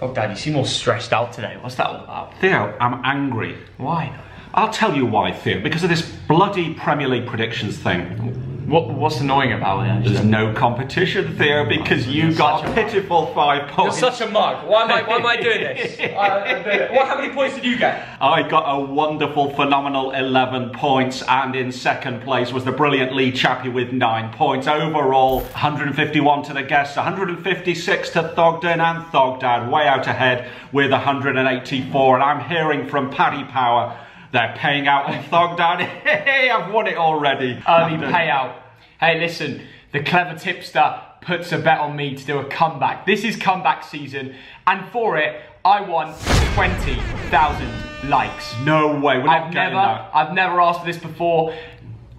Oh, Dad, you seem all stressed out today. What's that all about? Theo, I'm angry. Why? I'll tell you why, Theo. Because of this bloody Premier League predictions thing. What's annoying about it? Actually? There's no competition, Theo, because you got a pitiful 5 points. You're such a mug. Why am I doing this? How many points did you get? I got a wonderful, phenomenal 11 points, and in second place was the brilliant Lee Chappie with 9 points. Overall, 151 to the guests, 156 to Thogden, and Thogdad way out ahead with 184. And I'm hearing from Paddy Power, they're paying out on Thogden. Hey, I've won it already. Early payout. Hey, listen, the clever tipster puts a bet on me to do a comeback. This is comeback season, and for it, I won 20,000 likes. No way, we're not getting that. I've never asked for this before.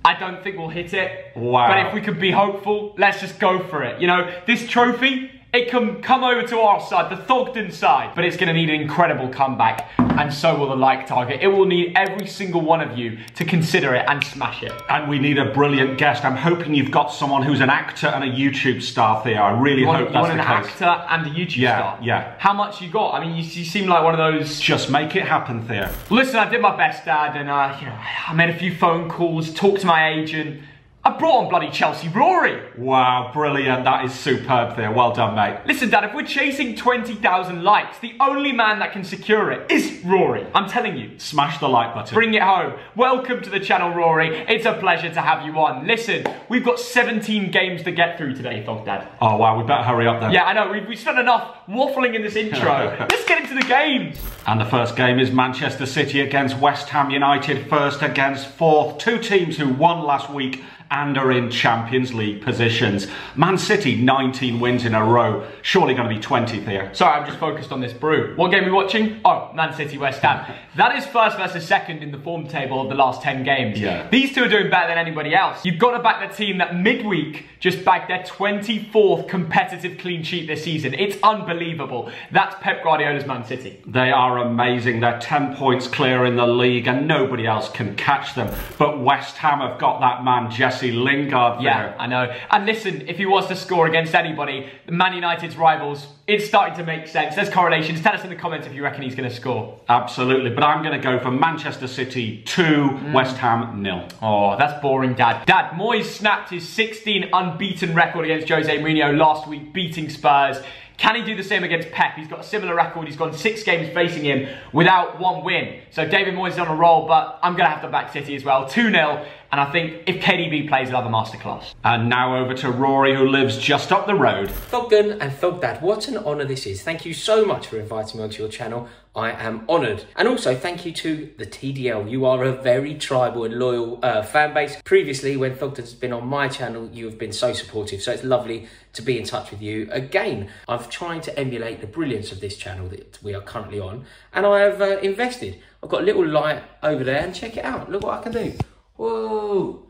I don't think we'll hit it. Wow. But if we could be hopeful, let's just go for it. You know, this trophy, it can come over to our side, the Thogden side, but it's going to need an incredible comeback, and so will the like target. It will need every single one of you to consider it and smash it. And we need a brilliant guest. I'm hoping you've got someone who's an actor and a YouTube star, Theo. I really hope that's the case. You want an actor and a YouTube star? Yeah. How much you got? I mean, you seem like one of those... Just make it happen, Theo. Listen, I did my best, Dad, and you know, I made a few phone calls, talked to my agent. I brought on bloody Chelsea Rory. Wow, brilliant. That is superb there. Well done, mate. Listen, Dad, if we're chasing 20,000 likes, the only man that can secure it is Rory. I'm telling you. Smash the like button. Bring it home. Welcome to the channel, Rory. It's a pleasure to have you on. Listen, we've got 17 games to get through today, Thogdad. Oh, wow. We better hurry up then. Yeah, I know. We've spent enough waffling in this intro. Let's get into the games. And the first game is Manchester City against West Ham United, first against fourth. Two teams who won last week and are in Champions League positions. Man City, 19 wins in a row. Surely going to be 20th here. Sorry, I'm just focused on this brew. What game are we watching? Oh, Man City, West Ham. That is first versus second in the form table of the last 10 games. Yeah. These two are doing better than anybody else. You've got to back the team that midweek just bagged their 24th competitive clean sheet this season. It's unbelievable. That's Pep Guardiola's Man City. They are amazing. They're 10 points clear in the league and nobody else can catch them. But West Ham have got that man, Jesse Lingard. Yeah, I know. And listen, if he was to score against anybody, Man United's rivals, it's starting to make sense. There's correlations. Tell us in the comments if you reckon he's going to score. Absolutely. But I'm going to go for Manchester City 2, West Ham 0. Oh, that's boring, Dad. Dad, Moyes snapped his 16 unbeaten record against Jose Mourinho last week, beating Spurs. Can he do the same against Pep? He's got a similar record. He's gone 6 games facing him without one win. So David Moyes is on a roll, but I'm going to have to back City as well. 2-0. And I think if KDB plays, he'll have a masterclass. And now over to Rory, who lives just up the road. Thogden and Thogdad, what an honour this is. Thank you so much for inviting me onto your channel. I am honoured. And also, thank you to the TDL. You are a very tribal and loyal fan base. Previously, when Thogden's been on my channel, you have been so supportive. So it's lovely to be in touch with you again. I'm trying to emulate the brilliance of this channel that we are currently on. And I have invested. I've got a little light over there, and check it out. Look what I can do. Whoa!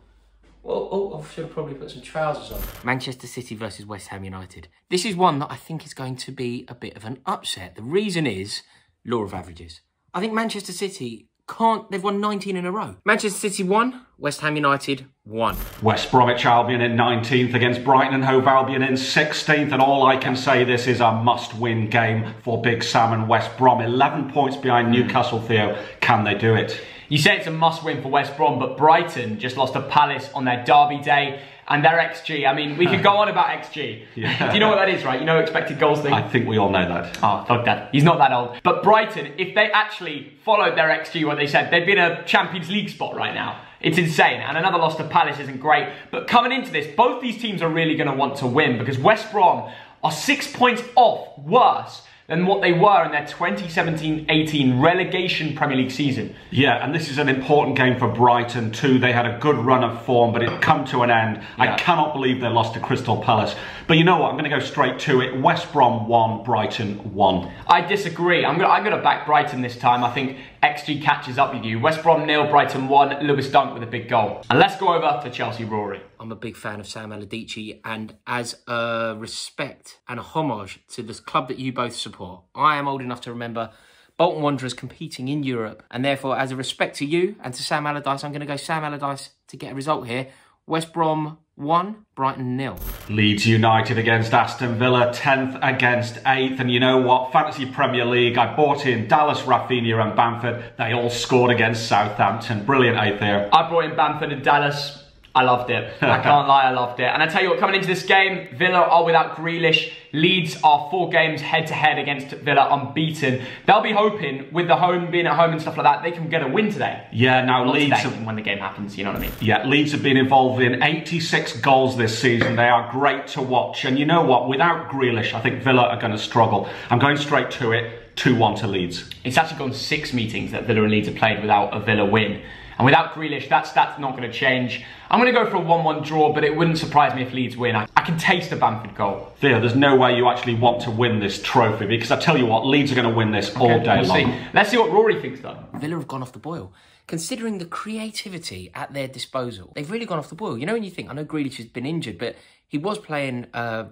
Well, oh, I should have probably put some trousers on. Manchester City versus West Ham United. This is one that I think is going to be a bit of an upset. The reason is law of averages. I think Manchester City can't... They've won 19 in a row. Manchester City 1, West Ham United 1. West Bromwich Albion in 19th against Brighton and Hove Albion in 16th. And all I can say, this is a must-win game for Big Sam and West Brom. 11 points behind Newcastle, Theo. Can they do it? You say it's a must-win for West Brom, but Brighton just lost to Palace on their derby day, and their XG. I mean, we could go on about XG. Yeah. Do you know what that is, right? You know expected goals thing? I think we all know that. Oh, fuck that. He's not that old. But Brighton, if they actually followed their XG, what they said, they'd be in a Champions League spot right now. It's insane, and another loss to Palace isn't great. But coming into this, both these teams are really going to want to win, because West Brom are 6 points off worse than what they were in their 2017-18 relegation Premier League season. Yeah, and this is an important game for Brighton too. They had a good run of form, but it's come to an end. Yeah. I cannot believe they lost to Crystal Palace. But you know what? I'm going to go straight to it. West Brom 1, Brighton 1. I disagree. I'm going to back Brighton this time. I think XG catches up with you. West Brom 0, Brighton 1. Lewis Dunk with a big goal. And let's go over to Chelsea Rory. I'm a big fan of Sam Allardyce, and as a respect and a homage to this club that you both support, I am old enough to remember Bolton Wanderers competing in Europe, and therefore, as a respect to you and to Sam Allardyce, I'm going to go Sam Allardyce to get a result here. West Brom 1, Brighton 0. Leeds United against Aston Villa, 10th against 8th. And you know what? Fantasy Premier League, I bought in Dallas, Rafinha and Bamford. They all scored against Southampton. Brilliant 8th there. I brought in Bamford and Dallas. I loved it. I can't lie, I loved it. And I tell you what, coming into this game, Villa are without Grealish. Leeds are 4 games head-to-head against Villa, unbeaten. They'll be hoping, with the home being at home and stuff like that, they can get a win today. Yeah, now not Leeds... today, when the game happens, you know what I mean? Yeah, Leeds have been involved in 86 goals this season. They are great to watch. And you know what? Without Grealish, I think Villa are going to struggle. I'm going straight to it. 2-1 to Leeds. It's actually gone 6 meetings that Villa and Leeds have played without a Villa win. And without Grealish, that stat's not going to change. I'm going to go for a 1-1 draw, but it wouldn't surprise me if Leeds win. I can taste the Bamford goal. Theo, there's no way you actually want to win this trophy, because I tell you what, Leeds are going to win this all day long. Let's see what Rory thinks, though. Villa have gone off the boil. Considering the creativity at their disposal, they've really gone off the boil. You know when you think, I know Grealish has been injured, but he was playing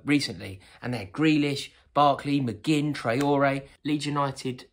recently, and they had Grealish, Barkley, McGinn, Traore. Leeds United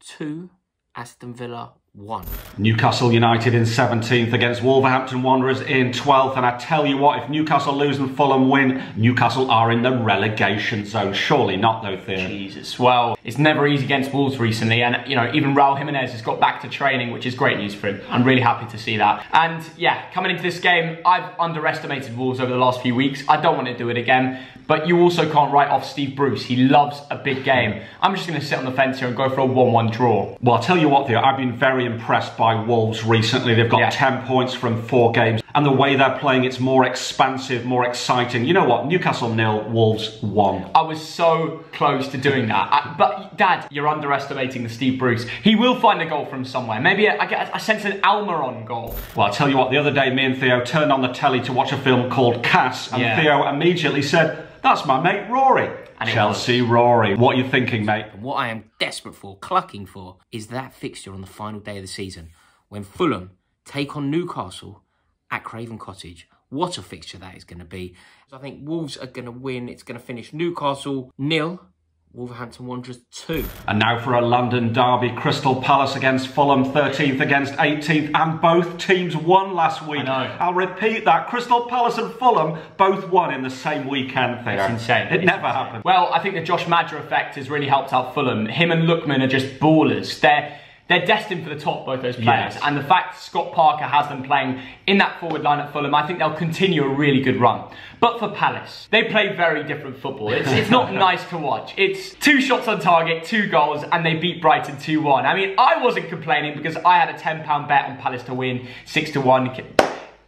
2, Aston Villa 1. Newcastle United in 17th against Wolverhampton Wanderers in 12th. And I tell you what, if Newcastle lose and Fulham win, Newcastle are in the relegation zone. Surely not, though, Theo. Jesus. Well, it's never easy against Wolves recently. And, you know, even Raul Jimenez has got back to training, which is great news for him. I'm really happy to see that. And, yeah, coming into this game, I've underestimated Wolves over the last few weeks. I don't want to do it again. But you also can't write off Steve Bruce. He loves a big game. I'm just going to sit on the fence here and go for a 1-1 draw. Well, I'll tell you what, Theo, I've been very impressed by Wolves recently. They've got 10 points from 4 games, and the way they're playing, it's more expansive, more exciting. You know what? Newcastle 0, Wolves 1. I was so close to doing that. But Dad, you're underestimating the Steve Bruce. He will find a goal from somewhere. Maybe I sense an Almiron goal. Well, I'll tell you what, the other day me and Theo turned on the telly to watch a film called Cass, and Theo immediately said, "That's my mate Rory." And Chelsea Rory. What are you thinking, mate? What I am desperate for, clucking for, is that fixture on the final day of the season when Fulham take on Newcastle at Craven Cottage. What a fixture that is going to be. I think Wolves are going to win. It's going to finish Newcastle 0. Wolverhampton Wanderers 2. And now for a London derby, Crystal Palace against Fulham, 13th against 18th, and both teams won last week. I'll repeat that, Crystal Palace and Fulham both won in the same weekend thing. It's insane. It never happened. Well, I think the Josh Madra effect has really helped out Fulham. Him and Lookman are just ballers. They're destined for the top, both those players. Yes. And the fact Scott Parker has them playing in that forward line at Fulham, I think they'll continue a really good run. But for Palace, they play very different football. It's not nice to watch. It's 2 shots on target, 2 goals, and they beat Brighton 2-1. I mean, I wasn't complaining because I had a £10 bet on Palace to win 6-1.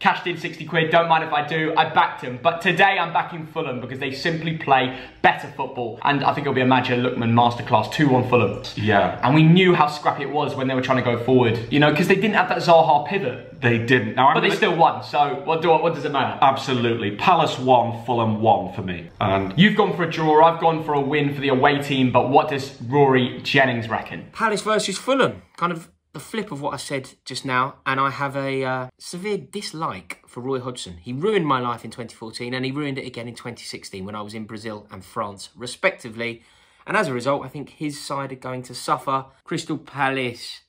Cashed in 60 quid, don't mind if I do, I backed him. But today I'm backing Fulham because they simply play better football. And I think it'll be a Maguire Lookman masterclass, 2-1 Fulham. Yeah. And we knew how scrappy it was when they were trying to go forward, you know, because they didn't have that Zaha pivot. They didn't. Now, but they still won, so what does it matter? Absolutely. Palace 1, Fulham 1 for me. And you've gone for a draw, I've gone for a win for the away team, but what does Rory Jennings reckon? Palace versus Fulham, kind of the flip of what I said just now, and I have a severe dislike for Roy Hodgson. He ruined my life in 2014 and he ruined it again in 2016 when I was in Brazil and France, respectively. And as a result, I think his side are going to suffer. Crystal Palace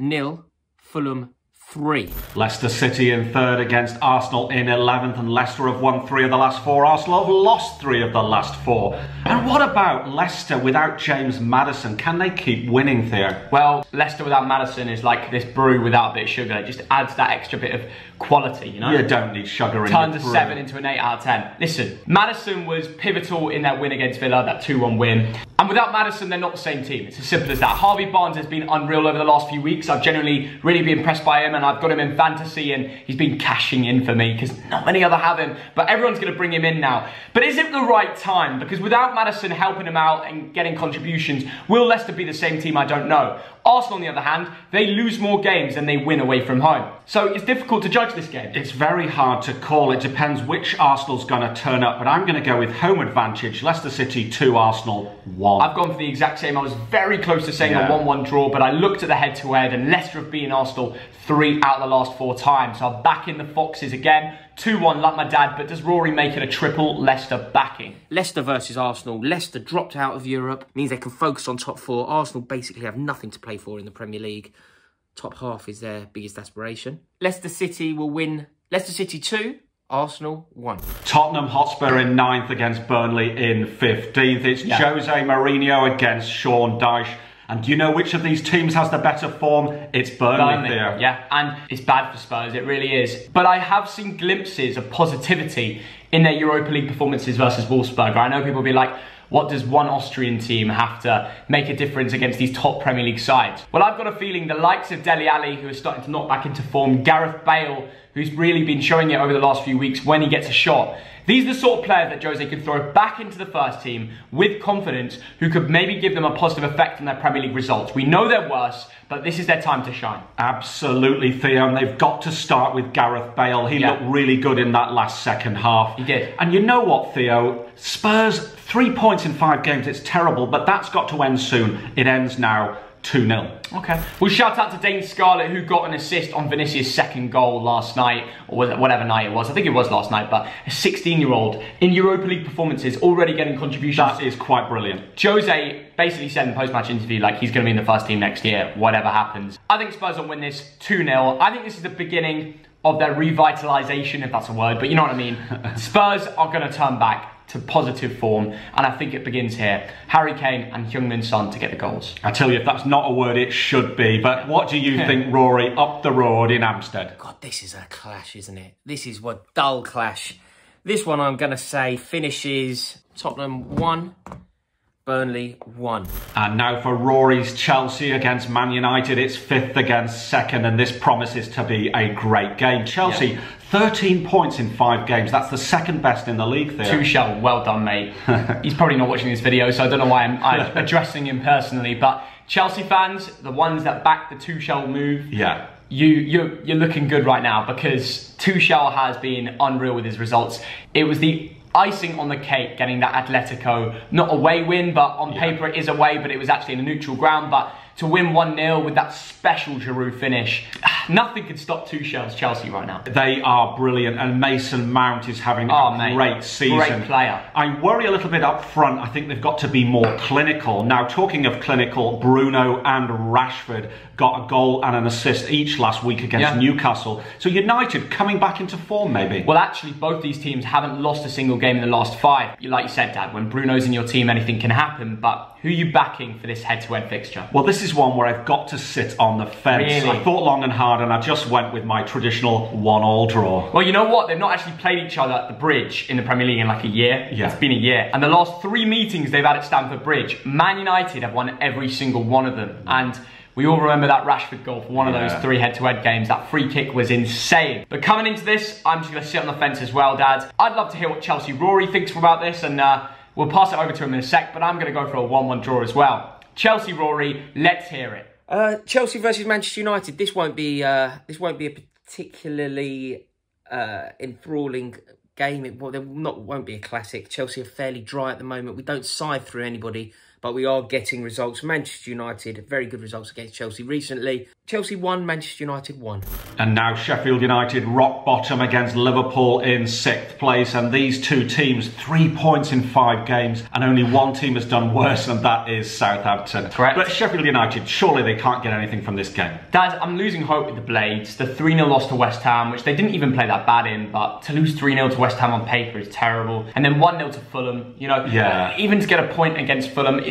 0, Fulham 3. Leicester City in 3rd against Arsenal in 11th, and Leicester have won 3 of the last 4. Arsenal have lost 3 of the last 4. And what about Leicester without James Maddison? Can they keep winning, Theo? Well, Leicester without Maddison is like this brew without a bit of sugar. It just adds that extra bit of quality, you know? You don't need sugar in your brew. Turns a 7 into an 8 out of 10. Listen, Maddison was pivotal in that win against Villa, that 2-1 win. And without Maddison, they're not the same team. It's as simple as that. Harvey Barnes has been unreal over the last few weeks. I've genuinely really been impressed by him. And I've got him in fantasy and he's been cashing in for me because not many other have him, but everyone's going to bring him in now. But is it the right time? Because without Maddison helping him out and getting contributions, will Leicester be the same team? I don't know. Arsenal, on the other hand, they lose more games than they win away from home. So it's difficult to judge this game. It's very hard to call. It depends which Arsenal's going to turn up, but I'm going to go with home advantage. Leicester City 2, Arsenal 1. I've gone for the exact same. I was very close to saying a 1-1 draw, but I looked at the head-to-head and Leicester have beaten Arsenal 3 out of the last 4 times. So I'm back in the Foxes again. 2-1 like my dad, but does Rory make it a triple Leicester backing? Leicester versus Arsenal. Leicester dropped out of Europe, means they can focus on top 4. Arsenal basically have nothing to play for in the Premier League. Top half is their biggest aspiration. Leicester City will win. Leicester City 2, Arsenal won. Tottenham Hotspur in 9th against Burnley in 15th. It's Jose Mourinho against Sean Dyche. And do you know which of these teams has the better form? It's Burnley. Yeah, and it's bad for Spurs, it really is. But I have seen glimpses of positivity in their Europa League performances versus Wolfsburg. I know people will be like, what does one Austrian team have to make a difference against these top Premier League sides? Well, I've got a feeling the likes of Dele Alli, who is starting to knock back into form, Gareth Bale, who's really been showing it over the last few weeks when he gets a shot. These are the sort of players that Jose could throw back into the first team with confidence, who could maybe give them a positive effect on their Premier League results. We know they're worse, but this is their time to shine. Absolutely, Theo, and they've got to start with Gareth Bale. He looked really good in that last second half. He did. And you know what, Theo? Spurs, 3 points in 5 games. It's terrible, but that's got to end soon. It ends now. 2-0. Okay. Well, shout out to Dane Scarlett, who got an assist on Vinicius' second goal last night, or was it whatever night it was. I think it was last night, but a 16-year-old in Europa League performances already getting contributions. That is quite brilliant. Jose basically said in the post-match interview, like, he's going to be in the first team next year, whatever happens. I think Spurs will win this 2-0. I think this is the beginning of their revitalisation, if that's a word, but you know what I mean. Spurs are going to turn back to positive form, and I think it begins here. Harry Kane and Heung-min Son to get the goals. I tell you, if that's not a word, it should be. But what do you think, Rory, up the road in Hampstead? God, this is a clash, isn't it? This is a dull clash. This one, I'm going to say, finishes Tottenham 1, Burnley 1. And now for Rory's Chelsea against Man United. It's 5th against 2nd, and this promises to be a great game. Chelsea, 13 points in 5 games. That's the second best in the league there. Tuchel, well done, mate. He's probably not watching this video, so I don't know why I'm addressing him personally. But Chelsea fans, the ones that back the Tuchel move, you're looking good right now, because Tuchel has been unreal with his results. It was the icing on the cake getting that Atletico, not away win, but on paper it is away, but it was actually in a neutral ground. But to win 1-0 with that special Giroud finish, nothing could stop Tuchel's Chelsea right now. They are brilliant, and Mason Mount is having a great season. Great player. I worry a little bit up front. I think they've got to be more clinical. Now, talking of clinical, Bruno and Rashford got a goal and an assist each last week against Newcastle. So United coming back into form, maybe. Well, actually, both these teams haven't lost a single game in the last 5. Like you said, Dad, when Bruno's in your team, anything can happen. But who are you backing for this head-to-head fixture? Well, this is one where I've got to sit on the fence. Really? I thought long and hard, and I just went with my traditional 1-1 draw. Well, you know what? They've not actually played each other at the Bridge in the Premier League in like a year. Yeah. It's been a year. And the last 3 meetings they've had at Stamford Bridge, Man United have won every single one of them. And we all remember that Rashford goal for one of those 3 head-to-head games. That free kick was insane. But coming into this, I'm just going to sit on the fence as well, Dad. I'd love to hear what Chelsea Rory thinks about this, and we'll pass it over to him in a sec, but I'm going to go for a 1-1 draw as well. Chelsea Rory, let's hear it. Chelsea versus Manchester United. This won't be a particularly enthralling game. It won't be a classic. Chelsea are fairly dry at the moment. We don't side through anybody, but we are getting results. Manchester United, very good results against Chelsea recently. Chelsea won, Manchester United won. And now Sheffield United rock bottom against Liverpool in 6th place. And these two teams, 3 points in 5 games, and only one team has done worse, and that is Southampton. Correct. But Sheffield United, surely they can't get anything from this game. Dad, I'm losing hope with the Blades. The 3-0 loss to West Ham, which they didn't even play that bad in, but to lose 3-0 to West Ham on paper is terrible. And then 1-0 to Fulham, you know, even to get a point against Fulham,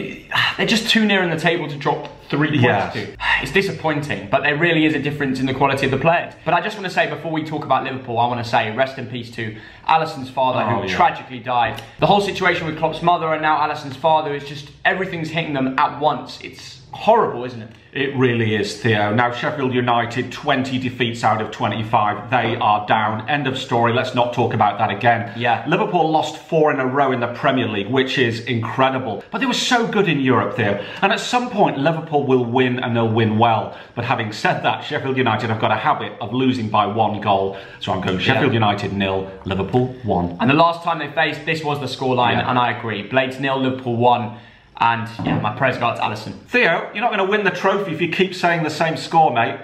they're just too near in the table to drop 3 points. It's disappointing, but there really is a difference in the quality of the players. But I just want to say, before we talk about Liverpool, I want to say rest in peace to Alisson's father, who tragically died. The whole situation with Klopp's mother and now Alisson's father is just, everything's hitting them at once. It's horrible, isn't it? It really is, Theo. Now, Sheffield United, 20 defeats out of 25. They are down. End of story. Let's not talk about that again. Yeah. Liverpool lost 4 in a row in the Premier League, which is incredible. But they were so good in Europe, Theo. And at some point, Liverpool will win, and they'll win well. But having said that, Sheffield United have got a habit of losing by 1 goal. So I'm going Sheffield United 0, Liverpool 1. And the last time they faced, this was the scoreline, and I agree. Blades 0, Liverpool 1. And yeah, my prayers go out to Alisson. Theo, you're not going to win the trophy if you keep saying the same score, mate.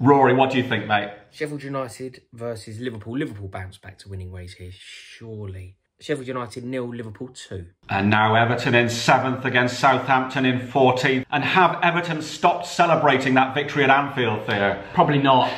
Rory, what do you think, mate? Sheffield United versus Liverpool. Liverpool bounce back to winning ways here, surely. Sheffield United 0, Liverpool 2. And now Everton in 7th against Southampton in 14th. And have Everton stopped celebrating that victory at Anfield, Theo? Probably not.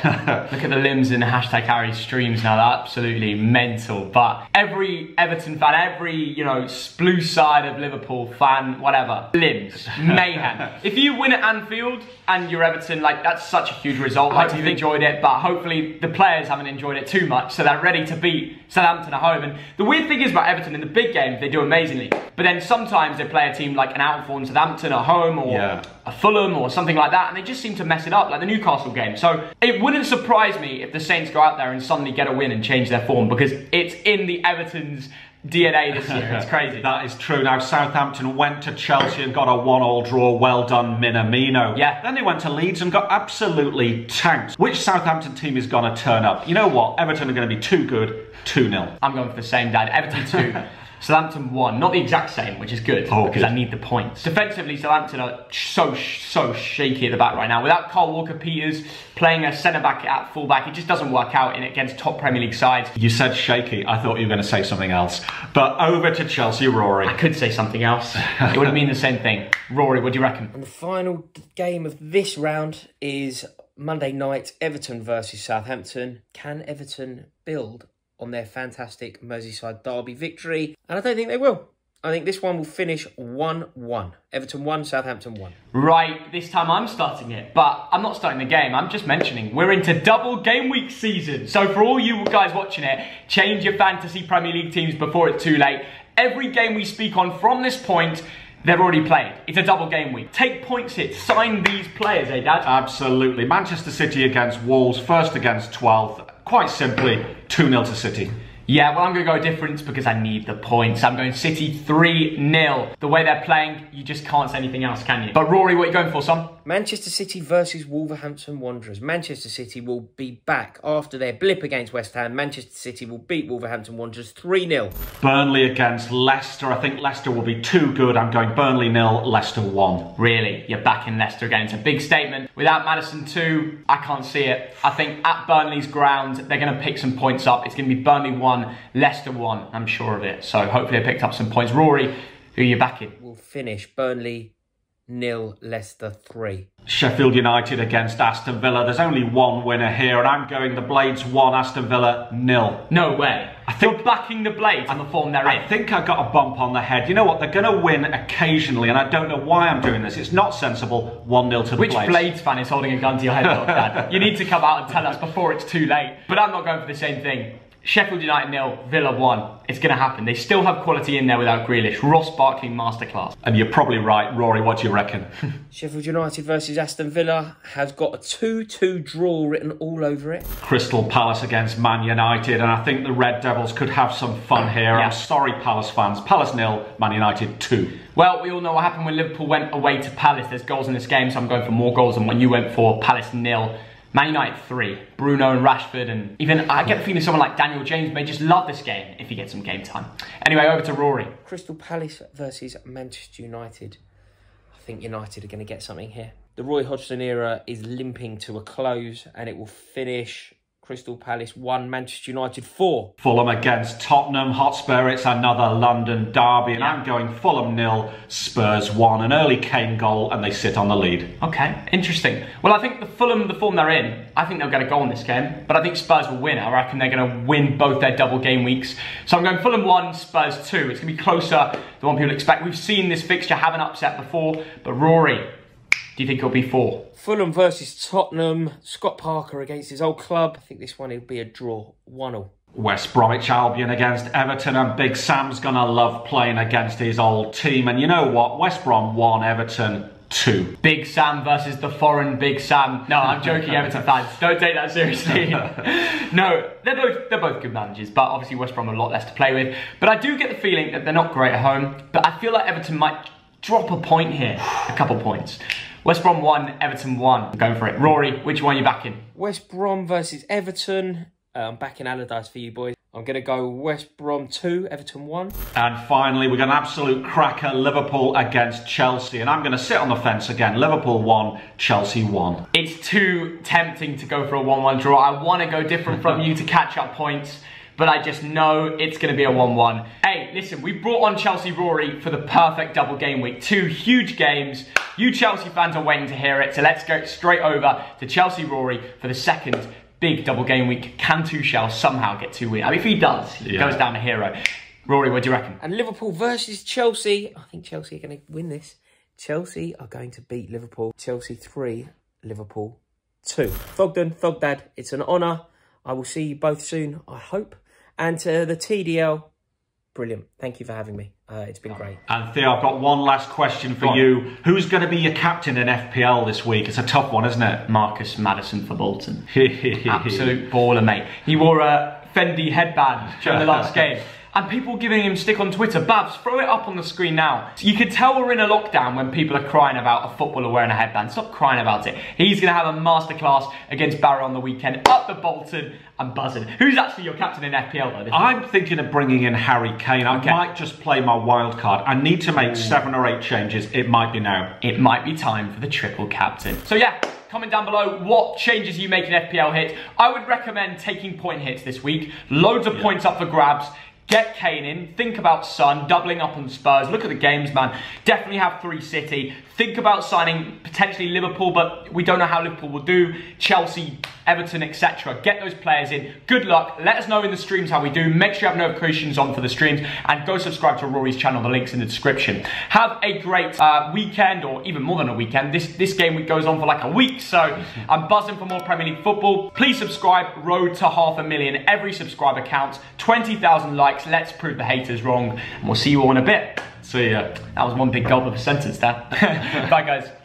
Look at the limbs in the #Harry streams now, they're absolutely mental. But every Everton fan, every, you know, blue side of Liverpool fan, whatever, limbs, mayhem. If you win at Anfield and you're Everton, like, that's such a huge result. Like, you've enjoyed it, but hopefully the players haven't enjoyed it too much, so they're ready to beat Southampton at home. And the weird thing is about Everton, in the big games, they do amazingly. But then sometimes they play a team like an out-of-form Southampton at home, or a Fulham or something like that, and they just seem to mess it up, like the Newcastle game. So it wouldn't surprise me if the Saints go out there and suddenly get a win and change their form, because it's in the Everton's DNA this year. It's crazy. That is true. Now, Southampton went to Chelsea and got a 1-1 draw. Well done, Minamino. Yeah. Then they went to Leeds and got absolutely tanked. Which Southampton team is going to turn up? You know what? Everton are going to be too good. 2-0. I'm going for the same, Dad. Everton 2. Southampton 1, not the exact same, which is good, because I need the points. Defensively, Southampton are so shaky at the back right now. Without Carl Walker-Peters playing a centre-back at full-back, it just doesn't work out in against top Premier League sides. You said shaky. I thought you were going to say something else. But over to Chelsea, Rory. I could say something else. It would have mean the same thing. Rory, what do you reckon? And the final game of this round is Monday night, Everton versus Southampton. Can Everton build on their fantastic Merseyside derby victory? And I don't think they will. I think this one will finish 1-1. Everton 1, Southampton 1. Right, this time I'm starting it, but I'm not starting the game. I'm just mentioning we're into double game week season. So for all you guys watching it, change your fantasy Premier League teams before it's too late. Every game we speak on from this point, they've already played. It's a double game week. Take points hits. Sign these players, eh, Dad? Absolutely. Manchester City against Wolves, first against 12th. Quite simply, 2-0 to City. Yeah, well, I'm going to go difference because I need the points. I'm going City 3-0. The way they're playing, you just can't say anything else, can you? But Rory, what are you going for, son? Manchester City versus Wolverhampton Wanderers. Manchester City will be back after their blip against West Ham. Manchester City will beat Wolverhampton Wanderers 3-0. Burnley against Leicester. I think Leicester will be too good. I'm going Burnley 0, Leicester 1. Really? You're back in Leicester again. It's a big statement. Without Maddison 2, I can't see it. I think at Burnley's ground, they're going to pick some points up. It's going to be Burnley 1, Leicester 1. I'm sure of it. So hopefully they picked up some points. Rory, who are you backing? We'll finish Burnley 0, Leicester 3. Sheffield United against Aston Villa. There's only one winner here, and I'm going the Blades 1, Aston Villa 0. No way. I think you're backing the Blades on the form they're in. I think I got a bump on the head. You know what? They're going to win occasionally, and I don't know why I'm doing this. It's not sensible. 1-0 to the Blades. Which Blades fan is holding a gun to your head, Dad? You need to come out and tell us before it's too late. But I'm not going for the same thing. Sheffield United 0, Villa 1. It's going to happen. They still have quality in there without Grealish. Ross Barkley masterclass. And you're probably right. Rory, what do you reckon? Sheffield United versus Aston Villa has got a 2-2 draw written all over it. Crystal Palace against Man United. And I think the Red Devils could have some fun here. Yeah. I'm sorry, Palace fans. Palace 0, Man United 2. Well, we all know what happened when Liverpool went away to Palace. There's goals in this game, so I'm going for more goals than what you went for. Palace 0. Man United 3, Bruno and Rashford, and even I get the feeling someone like Daniel James may just love this game if he gets some game time. Anyway, over to Rory. Crystal Palace versus Manchester United. I think United are going to get something here. The Roy Hodgson era is limping to a close, and it will finish Crystal Palace 1, Manchester United 4. Fulham against Tottenham Hotspur. It's another London derby, and I'm going Fulham 0, Spurs 1. An early Kane goal, and they sit on the lead. Okay, interesting. Well, I think the Fulham, the form they're in, I think they'll get a goal in this game, but I think Spurs will win. I reckon they're going to win both their double game weeks. So I'm going Fulham 1, Spurs 2. It's going to be closer than what people expect. We've seen this fixture have an upset before, but Rory, do you think it'll be 4? Fulham versus Tottenham. Scott Parker against his old club. I think this one will be a draw. 1-1. West Bromwich Albion against Everton, and Big Sam's going to love playing against his old team. And you know what? West Brom 1, Everton 2. Big Sam versus the foreign Big Sam. No, I'm joking, Everton fans. Don't take that seriously. No, they're both good managers, but obviously West Brom have a lot less to play with. But I do get the feeling that they're not great at home, but I feel like Everton might drop a point here. A couple points. West Brom 1, Everton 1. I'm going for it. Rory, which one are you backing? West Brom versus Everton. I'm backing Allardyce for you, boys. I'm going to go West Brom 2, Everton 1. And finally, we've got an absolute cracker, Liverpool against Chelsea. And I'm going to sit on the fence again. Liverpool 1, Chelsea 1. It's too tempting to go for a 1-1 draw. I want to go different from you to catch up points. but I just know it's going to be a 1-1. Hey, listen, we brought on Chelsea Rory for the perfect double game week. Two huge games. You Chelsea fans are waiting to hear it, so let's go straight over to Chelsea Rory for the second big double game week. Can Tuchel somehow get 2 wins? I mean, if he does, he goes down a hero. Rory, what do you reckon? And Liverpool versus Chelsea. I think Chelsea are going to win this. Chelsea are going to beat Liverpool. Chelsea 3, Liverpool 2. Thogden, Thogdad, it's an honour. I will see you both soon, I hope. And to the TDL, brilliant. Thank you for having me. It's been great. And Theo, I've got one last question for you. Who's going to be your captain in FPL this week? It's a tough one, isn't it? Marcus Maddison for Bolton. Absolute baller, mate. He wore a Fendi headband during the last game. And people giving him stick on Twitter. Babs, throw it up on the screen now. You can tell we're in a lockdown when people are crying about a footballer wearing a headband. Stop crying about it. He's going to have a masterclass against Barrow on the weekend. Up the Bolton and buzzing. Who's actually your captain in FPL, though? This I'm thinking of bringing in Harry Kane. I might just play my wild card. I need to make 7 or 8 changes. It might be now. It might be time for the triple captain. So yeah, comment down below what changes you make in FPL hits. I would recommend taking point hits this week. Loads of points up for grabs. Get Kane in, think about Son, doubling up on Spurs, look at the games, man. Definitely have 3 City, think about signing potentially Liverpool, but we don't know how Liverpool will do, Chelsea, Everton, etc. Get those players in, good luck, let us know in the streams how we do, make sure you have notifications on for the streams, and go subscribe to Rory's channel, the link's in the description. Have a great weekend, or even more than a weekend, this game week goes on for like a week, so I'm buzzing for more Premier League football. Please subscribe, road to 500,000, every subscriber counts, 20,000 likes, let's prove the haters wrong, and we'll see you all in a bit. See ya. That was one big gulp of a sentence there. Bye, guys.